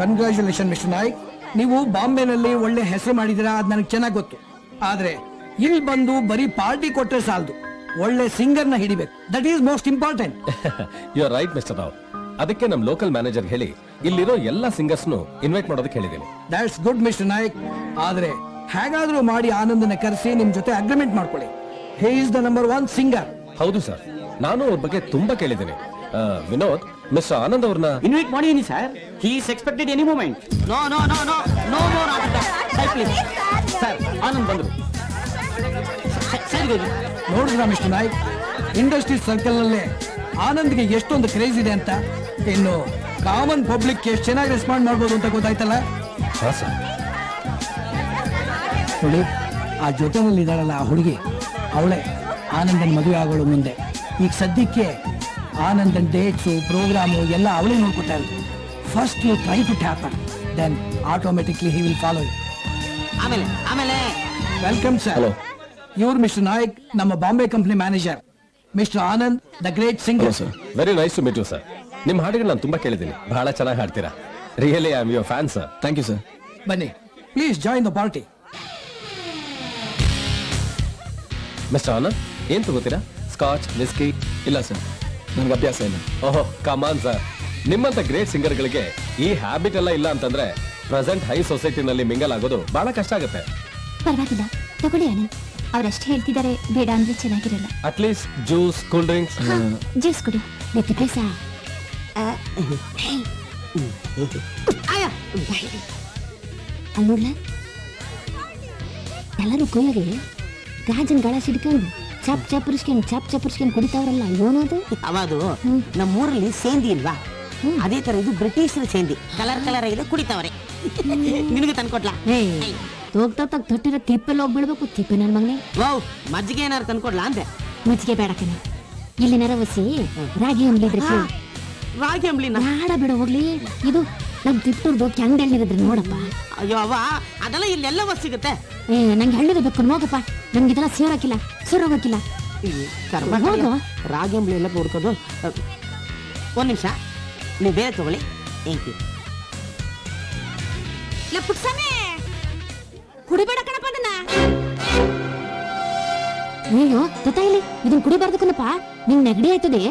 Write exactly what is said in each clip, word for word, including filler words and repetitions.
Congratulation mister Naik, ನೀವು ಬಾಂಬೆನಲ್ಲಿ ಒಳ್ಳೆ ಹೆಸರು ಮಾಡಿದ್ದೀರಾ, ಅದು ನನಗೆ ಚೆನ್ನಾಗಿ ಗೊತ್ತು. ಆದರೆ ಇಲ್ಲಿ ಬಂದು ಬರೀ ಪಾರ್ಟಿ ಕೊಟ್ಟರೆ ಸಾಲದು, ಒಳ್ಳೆ ಸಿಂಗರ್ನ ಹಿಡಿಬೇಕು. That is most important. You are right mister Rao. ಅದಕ್ಕೆ ನಮ್ಮ ಲೋಕಲ್ ಮ್ಯಾನೇಜರ್ ಹೇಳಿ ಇಲ್ಲಿರೋ ಎಲ್ಲ ಸಿಂಗರ್ಸ್ನು ಇನ್ವೈಟ್ ಮಾಡೋದಕ್ಕೆ ಹೇಳಿದ್ದೀನಿ. That's good mister Naik. ಆದರೆ ಹೇಗಾದರೂ ಮಾಡಿ ಆನಂದನ ಕರೆಸಿ ನಿಮ್ಮ ಜೊತೆ ಅಗ್ರಿಮೆಂಟ್ ಮಾಡ್ಕೊಳ್ಳಿ. He is the number one singer. ಹೌದು ಸರ್, ನಾನು ಅವ್ರ ಬಗ್ಗೆ ತುಂಬಾ ಕೇಳಿದ್ದೀನಿ. ವಿನೋದ್, ಮಿಸ್ಟರ್ ಆನಂದ್ ಅವ್ರನ್ನ ಇನ್ವೈಟ್ ಮಾಡಿದೀನಿ sir. He is expected any moment. No no no no no more after that sir, please sir. Anand ಬಂದ್ರು ಸರ್. ನೋಡಿದ್ರಾ ಮಿಸ್ಟರ್ ನಾಯ್ಕ್, ಇಂಡಸ್ಟ್ರಿ ಸರ್ಕಲ್ ನಲ್ಲೇ ಆನಂದ್ಗೆ ಎಷ್ಟೊಂದು ಕ್ರೇಜ್ ಇದೆ ಅಂತ. ಇನ್ನು ಕಾಮನ್ ಪಬ್ಲಿಕ್ ಎಷ್ಟು ಚೆನ್ನಾಗಿ ರೆಸ್ಪಾಂಡ್ ಮಾಡ್ಬೋದು ಅಂತ ಗೊತ್ತಾಯ್ತಲ್ಲ. ನೋಡಿ, ಆ ಜೊತೆನಲ್ಲಿ ಇದ್ದಾಳಲ್ಲ ಆ ಹುಡುಗಿ, ಅವಳೆ ಆನಂದನ್ ಮದುವೆ ಆಗೋಳು ಮುಂದೆ. ಈಗ ಸದ್ಯಕ್ಕೆ ಆನಂದನ್ ಡೇಟ್ಸು ಪ್ರೋಗ್ರಾಮು ಎಲ್ಲ ಅವಳೇ ನೋಡ್ಕೊತಾ ಇರೋದು. First you try to tap her, then automatically he will follow you. ಆಮೇಲೆ ಆಮೇಲೆ ವೆಲ್ಕಮ್ ಸರ್. ಇವ್ರು ಮಿಸ್ಟರ್ ನಾಯ್ಕ್, ನಮ್ಮ Bombay company manager. Mister Anand, the great singer. Sir, very nice to meet you sir. ನಿಮ್ಮ ಹಾಡುಗಳು ನಾನು ತುಂಬಾ ಕೇಳಿದ್ದೀನಿ, ಬಹಳ ಚೆನ್ನಾಗಿ ಹಾಡ್ತೀರಾ. Really I am your fan sir. Thank you sir. ಬನ್ನಿ, please join the party. Mister Anand, ಏನ್ ತಗೋತೀರಾ? Scotch, whisky? ಇಲ್ಲ ಸರ್, ನನ್ಗೆ ಅಭ್ಯಾಸ ಇಲ್ಲ. ಓಹೋ, ಕಮಾನ್ ಸರ್. ನಿಮ್ಮಂತ ಗ್ರೇಟ್ ಸಿಂಗರ್ಗಳಿಗೆ ಈ ಹ್ಯಾಬಿಟ್ ಎಲ್ಲ ಇಲ್ಲ ಅಂತಂದ್ರೆ ಪ್ರೆಸೆಂಟ್ ಹೈ ಸೊಸೈಟಿನಲ್ಲಿ ಮಿಂಗಲ್ ಆಗೋದು ಬಹಳ ಕಷ್ಟ ಆಗುತ್ತೆ. ಪರವಾಗಿಲ್ಲ, ತಗೊಳ್ಳಿ ಆನಂದ್. ಅವರಷ್ಟೇ ಹೇಳ್ತಿದ್ದಾರೆ, ಬೇಡ ಅಂದ್ರೆ ಚೆನ್ನಾಗಿರಲ್ಲ. At least juice, cool drinks. Juice ಕುಡಿ. ಎಲ್ಲರೂ ಕೈಯಾಗೆ ಗಾಜನ್ ಗಾಳ ಸಿಡ್ಕೊಂಡು ಚಾಪ್ ಚಾಪುರ್ಸ್ಕೊಂಡು ಚಾಪ್ ಚಾಪುರ್ಸ್ಕೊಂಡು ಕುಡಿತಾವ್ರಲ್ಲ, ಏನದು? ಅವಾದು ನಮ್ಮೂರಲ್ಲಿ ಸೇಂದಿ ಇಲ್ವಾ, ಅದೇ ತರ ಇದು ಬ್ರಿಟಿಷರ ಸೇಂದಿ. ಕಲರ್ ಕಲರ್ ಆಗಿದೆ, ಕುಡಿತಾವ್ರೆ. ನಿನಗೆ ತಂದ್ಕೊಟ್ಲಾ? ಹೋಗ್ತಾ ತಗ ತೊಟ್ಟಿರೋ ತಿಪ್ಪೆಲ್ಲ ಹೋಗ್ಬಿಡ್ಬೇಕು. ತಿಪ್ಪೆ ನನ್ನ ಮಗನೇ. ವಾವ್, ಮಜ್ಜಿಗೆ ಏನಾರು ತಂದ್ಕೊಡ್ಲಾ ಅಂದೆ? ಮಜ್ಜಿಗೆ ಬೇಡ ಕಣ, ಇಲ್ಲಿ ನರವಸಿ ರಾಗಿ ಅಂಬ್ಲಿ ಇದ್ರೆ. ರಾಗಿ ಅಂಬ್ಲಿನ ಹಾಡ ಬೇಡ, ಹೋಗ್ಲಿ. ಇದು ನಮ್ ತಿಪ್ಪೂರ್ದು ಕ್ಯಾಂಗಲ್ಲಿರೋದ್ರೆ ನೋಡಪ್ಪ. ಅಯ್ಯೋ ಅವ, ಅದೆಲ್ಲ ಇಲ್ಲೆಲ್ಲವ ಸಿಗುತ್ತೆ. ಏ, ನಂಗೆ ಹಳ್ಳಿದ ಬೇಕು, ಹೋಗಪ್ಪ. ನಮ್ಗೆ ಇದೆಲ್ಲ ಸೇರಾಕಿಲ್ಲ, ಸೇರೋಗಿಲ್ಲ. ರಾಗಿ ಅಂಬ್ಲಿ ಎಲ್ಲ ನೋಡ್ಕೋದು. ಒಂದ್ ನಿಮಿಷ, ನೀವು ಬೇರೆ ತಗೊಳ್ಳಿ. Thank you. ಇಲ್ಲ ಪುಟ್ಸನೇ, ಕುಡಿಬೇಡ ಕಣಪ್ಪ ಅದನ್ನ. ನೀನು ಗೊತ್ತಾಯಿಲಿ, ಇದನ್ನ ಕುಡಿಬಾರ್ದು ಕಣಪ್ಪ, ನಿನ್ ನೆಗಡಿ ಆಯ್ತದೆ.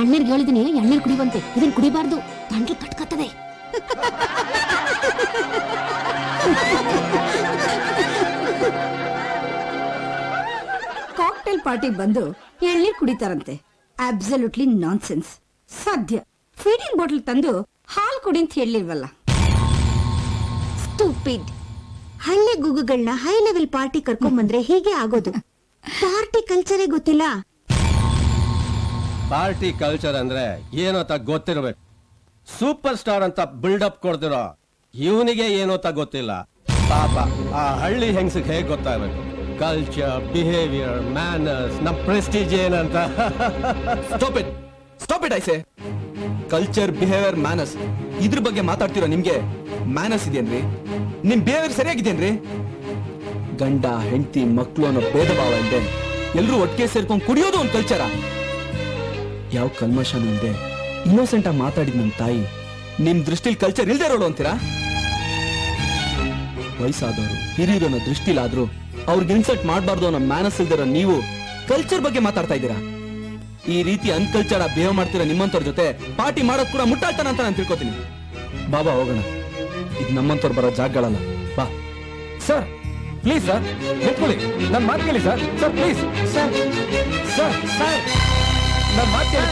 ಎಣ್ಣೀರ್ ಹೇಳಿದೀನಿ, ಎಣ್ಣೀರ್ ಕುಡಿಯುವಂತೆ. ಇದನ್ನ ಕುಡಿಬಾರ್ದು, ಗಂಟ್ಲು ಕಟ್ಕತ್ತದೆ. ಕಾಕ್ಟೇಲ್ ಪಾರ್ಟಿಗೆ ಬಂದು ಎಣ್ಣೀರ್ ಕುಡಿತಾರಂತೆ. Absolutely nonsense. ಸದ್ಯ ಫೀಡಿಂಗ್ ಬಾಟಲ್ ತಂದು ಹಾಲು ಕುಡಿ ಅಂತ ಹೇಳಿಲ್ವಲ್ಲ, ಸ್ಟೂಪಿಡ್. ಹಳ್ಳಿ ಗುಗ್ಗುಗಳನ್ನ ಹೈ ಲೆವೆಲ್ ಪಾರ್ಟಿ ಕರ್ಕೊಂಡ್ ಬಂದ್ರೆ ಹೀಗೆ ಆಗೋದು. ಪಾರ್ಟಿ ಕಲ್ಚರೇ ಗೊತ್ತಿಲ್ಲ. ಪಾರ್ಟಿ ಕಲ್ಚರ್ ಅಂದ್ರೆ ಏನೋ ಗೊತ್ತಿರ್ಬೇಕು. ಸೂಪರ್ ಸ್ಟಾರ್ ಅಂತ ಬಿಲ್ಡಪ್ ಕೊಡ್ತಿರೋ ಇವನಿಗೆ ಏನೋ ಗೊತ್ತಿಲ್ಲ. ಪಾಪ, ಆ ಹಳ್ಳಿ ಹೆಂಗಸಿಗೆ ಹೇಗ್ ಗೊತ್ತಾಗಬೇಕು ಕಲ್ಚರ್, ಬಿಹೇವಿಯರ್, ಮ್ಯಾನರ್ಸ್, ನಮ್ ಪ್ರೆಸ್ಟೀಜ್ ಏನಂತ. Stop it, stop it. ಐಸೆ ಕಲ್ಚರ್, ಬಿಹೇವಿಯರ್, ಮ್ಯಾನರ್ಸ್ ಇದ್ರ ಬಗ್ಗೆ ಮಾತಾಡ್ತಿರೋ ನಿಮ್ಗೆ ಮ್ಯಾನರ್ಸ್ ಇದೆಯೇನ್ರಿ? ನಿಮ್ ಬಿಹೇವಿಯರ್ ಸರಿಯಾಗಿದ್ದೇನ್ರಿ? ಗಂಡ, ಹೆಂಡತಿ, ಮಕ್ಕಳು ಅನ್ನೋ ಭೇದ ಭಾವ ಇಲ್ಲದೆ ಎಲ್ಲರೂ ಒಟ್ಟಿಗೆ ಸೇರ್ಕೊಂಡು ಕುಡಿಯೋದು ಒಂದು ಕಲ್ಚರ? ಯಾವ ಕಲ್ಮಶಾನು ಇಲ್ಲದೆ ಇನ್ನೋಸೆಂಟ್ ಆಗಿ ಮಾತಾಡಿದ ನಮ್ ತಾಯಿ ನಿಮ್ ದೃಷ್ಟಿಲಿ ಕಲ್ಚರ್ ಇಲ್ದೇ ಇರೋಳು ಅಂತೀರಾ? ವಯಸ್ಸಾದವರು ಹಿರಿಯರು ಅನ್ನೋ ದೃಷ್ಟಿಲಾದ್ರೂ ಅವ್ರಿಗೆ ಇನ್ಸಲ್ಟ್ ಮಾಡಬಾರ್ದು ಅನ್ನೋ ಮ್ಯಾನರ್ಸ್ ಇಲ್ದಿರೋ ನೀವು ಕಲ್ಚರ್ ಬಗ್ಗೆ ಮಾತಾಡ್ತಾ ಇದ್ದೀರಾ? ಈ ರೀತಿ ಅನ್ಕಲ್ಚರ್ ಬಿಹೇವ್ ಮಾಡ್ತಿರೋ ನಿಮ್ಮಂತವ್ರ ಜೊತೆ ಪಾರ್ಟಿ ಮಾಡೋದ್ ಕೂಡ ಮುಟ್ಟಾಳ್ತಾನ ಅಂತ ನಾನು ತಿಳ್ಕೊತೀನಿ. ಬಾಬಾ, ಹೋಗೋಣ, ಇದು ನಮ್ಮಂತವ್ರು ಬರೋ ಜಾಗಗಳಲ್ಲ. ಬಾ ಸರ್, ಪ್ಲೀಸ್ ಸರ್, ಎತ್ಕೊಳ್ಳಿ, ನನ್ನ ಮಾತು ಕೇಳಿ sir. Sir, please sir, sir sir, ನನ್ನ ಮಾತು ಕೇಳಿ.